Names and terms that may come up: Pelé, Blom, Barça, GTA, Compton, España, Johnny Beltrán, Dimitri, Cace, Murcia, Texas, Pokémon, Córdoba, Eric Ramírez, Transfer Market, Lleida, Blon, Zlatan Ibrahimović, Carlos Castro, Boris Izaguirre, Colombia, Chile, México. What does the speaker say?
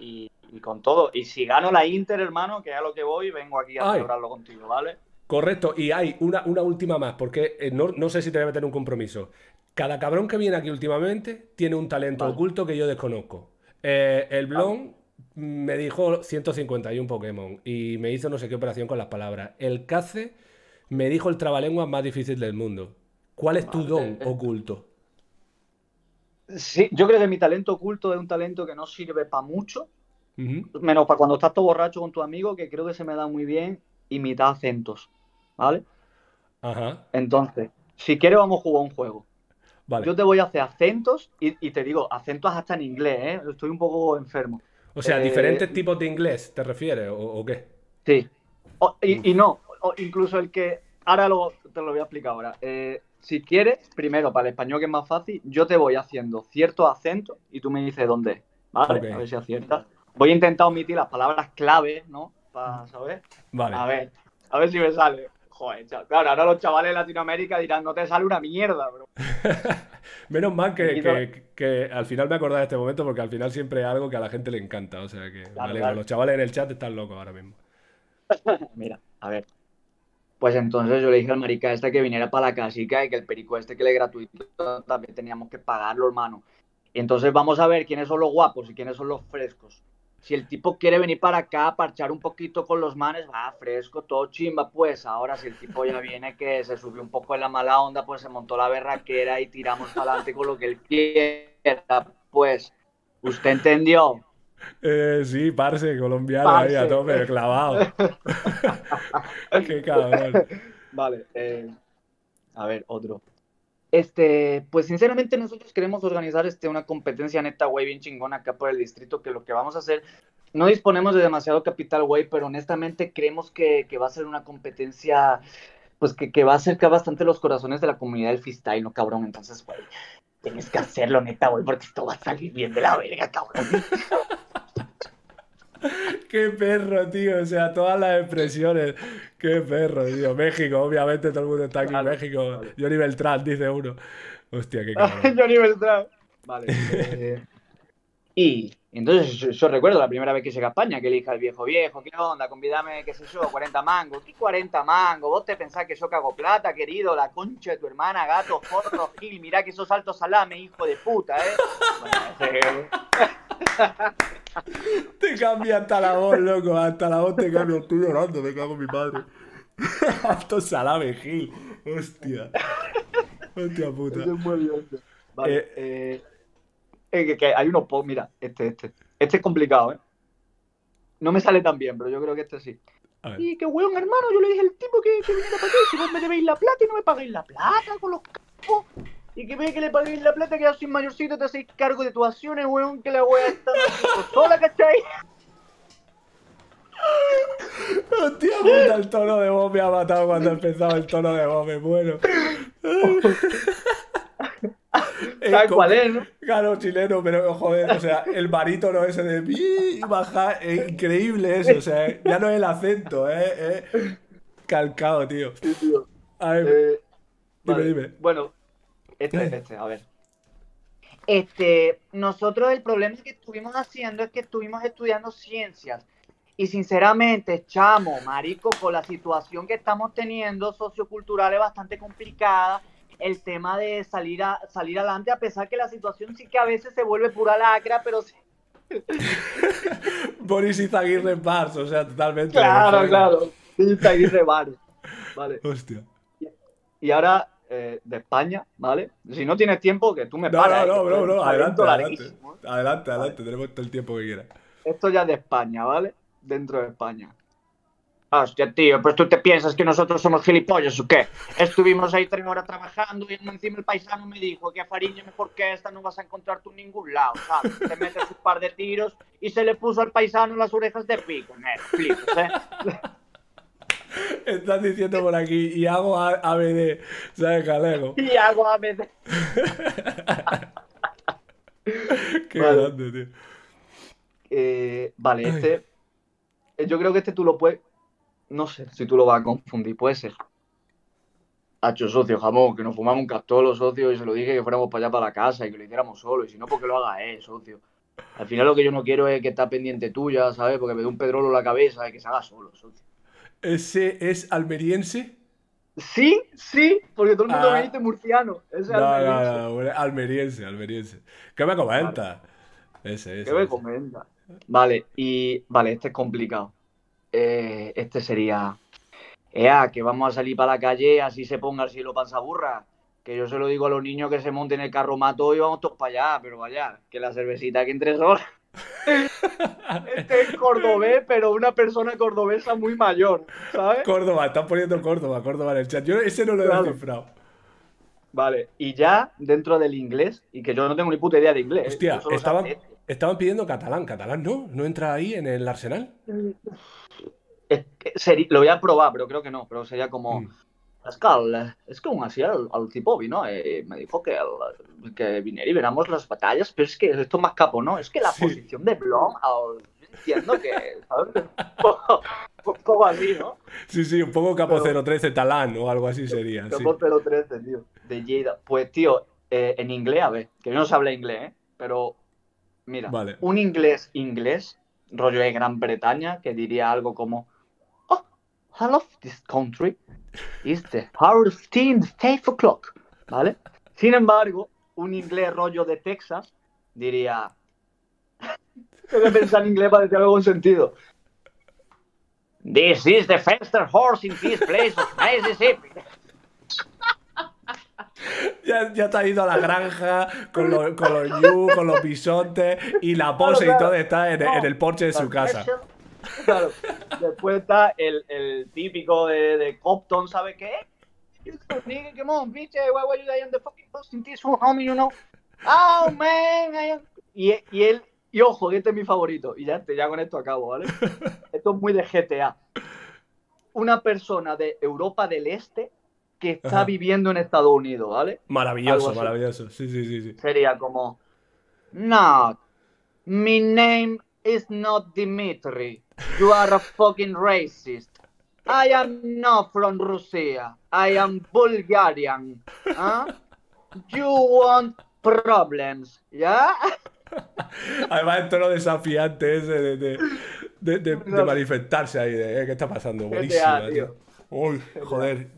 y con todo. Y si gano la Inter, hermano, que es a lo que voy, vengo aquí a celebrarlo contigo, ¿vale? Correcto. Y hay una última más, porque no sé si te voy a meter un compromiso. Cada cabrón que viene aquí últimamente tiene un talento oculto que yo desconozco. El Blon me dijo 151 Pokémon y me hizo no sé qué operación con las palabras. El Cace me dijo el trabalenguas más difícil del mundo. ¿Cuál es tu don oculto? Sí, yo creo que mi talento oculto es un talento que no sirve para mucho, menos para cuando estás todo borracho con tu amigo, que creo que se me da muy bien imitar acentos, ¿vale? Ajá. Entonces, si quieres vamos a jugar un juego. Vale. Yo te voy a hacer acentos y te digo, acentos hasta en inglés, ¿eh? Estoy un poco enfermo. O sea, ¿diferentes tipos de inglés te refieres o qué? Sí. Incluso el que... Ahora te lo voy a explicar ahora. Si quieres, primero, para el español que es más fácil, yo te voy haciendo ciertos acentos y tú me dices dónde es, ¿vale? Okay. A ver si aciertas. Voy a intentar omitir las palabras clave, ¿no? Para saber. Vale. A ver si me sale. Joder, claro, ahora los chavales de Latinoamérica dirán, no te sale una mierda, bro. Menos mal que al final me acordás de este momento, porque al final siempre es algo que a la gente le encanta. O sea que claro. Los chavales en el chat están locos ahora mismo. Mira, a ver. Pues entonces yo le dije al marica este que viniera para la casica y que el perico este que le gratuito también teníamos que pagarlo, hermano. Y entonces vamos a ver quiénes son los guapos y quiénes son los frescos. Si el tipo quiere venir para acá a parchar un poquito con los manes, va fresco, todo chimba, pues. Ahora si el tipo ya viene que se subió un poco en la mala onda, pues se montó la berraquera y tiramos para adelante con lo que él quiera, pues. ¿Usted entendió? Sí, parce, colombiano, parce. Ahí a tope, clavado. Qué cabrón. Vale, a ver, otro. Pues sinceramente nosotros queremos organizar una competencia neta, güey, bien chingona acá por el distrito, que lo que vamos a hacer, no disponemos de demasiado capital, güey, pero honestamente creemos que va a ser una competencia, pues que va a acercar bastante los corazones de la comunidad del freestyle, ¿no, cabrón? Entonces, güey, tienes que hacerlo, neta, güey, porque esto va a salir bien de la verga, cabrón. Qué perro, tío, o sea, todas las expresiones. Qué perro, tío. México, obviamente todo el mundo está aquí en México. Johnny Beltrán, dice uno. Hostia, qué cabrón. Johnny Beltrán. Vale. Y entonces yo recuerdo la primera vez que llegué a España, que le dije al viejo, ¿qué onda? Convídame, qué sé yo, 40 mangos. ¿Qué 40 mangos? ¿Vos te pensás que yo cago plata, querido? La concha de tu hermana, gato, forro, gil. Mirá que sos alto salame, hijo de puta, ¿eh? Bueno, te cambia hasta la voz, loco. Hasta la voz te cambia. Estoy llorando, me cago en mi madre. Alto salame, gil. Hostia. Hostia puta. Eso es muy bien. Vale, que hay unos pocos, mira, este es complicado, ¿eh? No me sale tan bien, pero yo creo que este sí. Y que weón, hermano, yo le dije al tipo que viniera para aquí, si vos me debéis la plata y no me pagáis la plata con los capos, y que ve que le pagáis la plata, que ya soy mayorcito, te hacéis cargo de tus acciones, weón, que la wea está sola, ¿cachai? Hostia puta, el tono de voz me ha matado cuando empezaba el tono de voz, me muero. ¿Sabes cuál es, no? Claro, chileno, pero joder, o sea, el barítono ese de bii, baja, es increíble eso, o sea, ya no es el acento, calcado, tío. Sí, tío. A ver, dime, vale. Dime. Bueno, a ver. Nosotros el problema que estuvimos haciendo es que estuvimos estudiando ciencias. Y sinceramente, chamo, marico, con la situación que estamos teniendo sociocultural es bastante complicada. El tema de salir adelante, a pesar que la situación sí que a veces se vuelve pura lacra, pero sí. Boris Izaguirre Barça, o sea, totalmente. Claro, claro. Izaguirre Barça. Vale. Hostia. Y ahora, de España, ¿vale? Si no tienes tiempo, que tú me paras. No, bro. Adelante, vale. Tenemos todo el tiempo que quieras. Esto ya es de España, ¿vale? Dentro de España. Hostia, tío, pues tú te piensas que nosotros somos gilipollas o qué. Estuvimos ahí 3 horas trabajando y encima el paisano me dijo que Fariña mejor que esta no vas a encontrar tú en ningún lado, ¿sabes? Te metes un par de tiros y se le puso al paisano las orejas de pico, flipas, Estás diciendo por aquí, y hago ABD, ¿sabes, galego? Y hago ABD. Qué grande, tío. Vale, yo creo que tú lo puedes... No sé si tú lo vas a confundir, puede ser. Hacho, socio, jamón, que nos fumamos un castolo, socio, y se lo dije que fuéramos para allá, para la casa, y que lo hiciéramos solo, y si no, porque lo haga socio. Al final lo que yo no quiero es que está pendiente tuya, ¿sabes? Porque me da un pedrolo en la cabeza y que se haga solo, socio. ¿Ese es almeriense? Sí, sí, porque todo el mundo me dice murciano. Ese no, almeriense. No, no, bueno, almeriense, almeriense. ¿Qué me comenta? Vale. Ese. ¿Qué me comenta? Vale, y... Vale, este es complicado. Este sería... que vamos a salir para la calle, así se ponga el cielo panzaburra. Que yo se lo digo a los niños que se monten el carro mato y vamos todos para allá, pero vaya, que la cervecita que entre sola. Este es cordobés, pero una persona cordobesa muy mayor, ¿sabes? Córdoba, están poniendo Córdoba en el chat. Yo ese no lo he descifrado. Vale, y ya dentro del inglés, y que yo no tengo ni puta idea de inglés. Hostia, estaban pidiendo catalán. Catalán no, no entra ahí en el arsenal. Lo voy a probar, pero creo que no. Pero sería como... Es que aún así el tipo vino, me dijo que viniera y veramos las batallas, pero es que esto más capo, ¿no? Es que la posición de Blom, entiendo que, ¿sabes? Un poco así, ¿no? Sí, sí, un poco capo 013 talán o algo así sería. Capo 013, tío, de Lleida. Pues, tío, en inglés, a ver, que yo no se habla inglés, ¿eh? Pero, mira, vale. Un inglés, rollo de Gran Bretaña, que diría algo como... I love this country. It's the hour of 5 o'clock. ¿Vale? Sin embargo, un inglés rollo de Texas diría... Tengo que pensar en inglés para decir algo con sentido. This is the fastest horse in this place of Mississippi. Ya te has ido a la granja con los bisontes y la pose y todo está en el porche de su casa. Claro, después está el típico de Compton, ¿sabe qué? Come on, bitch, why were you there in the fucking post in this home, you know? Oh, man, y ojo, este es mi favorito, y ya con esto acabo, ¿vale? Esto es muy de GTA. Una persona de Europa del Este que está viviendo en Estados Unidos, ¿vale? Maravilloso, maravilloso, sí. Sería como, no, mi name is not Dimitri. You are a fucking racist. I am not from Russia. I am Bulgarian. ¿Ah? You want problems, ¿ya? Además, el tono desafiante ese de manifestarse ahí. ¿Qué está pasando? Buenísimo, tío. Uy, joder.